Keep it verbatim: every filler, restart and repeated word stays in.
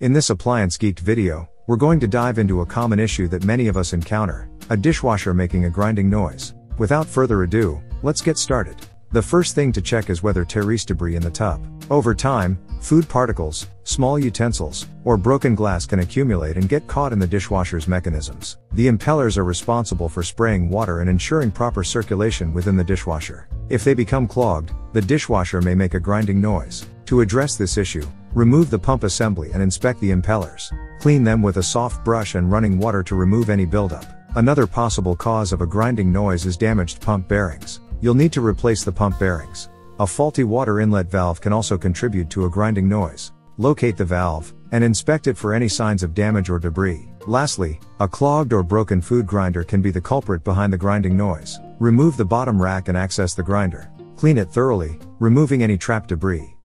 In this Appliance Geeked video, we're going to dive into a common issue that many of us encounter, a dishwasher making a grinding noise. Without further ado, let's get started. The first thing to check is whether terrace debris in the tub. Over time, food particles, small utensils, or broken glass can accumulate and get caught in the dishwasher's mechanisms. The impellers are responsible for spraying water and ensuring proper circulation within the dishwasher. If they become clogged, the dishwasher may make a grinding noise. To address this issue, remove the pump assembly and inspect the impellers. Clean them with a soft brush and running water to remove any buildup. Another possible cause of a grinding noise is damaged pump bearings. You'll need to replace the pump bearings. A faulty water inlet valve can also contribute to a grinding noise. Locate the valve, and inspect it for any signs of damage or debris. Lastly, a clogged or broken food grinder can be the culprit behind the grinding noise. Remove the bottom rack and access the grinder. Clean it thoroughly, removing any trapped debris.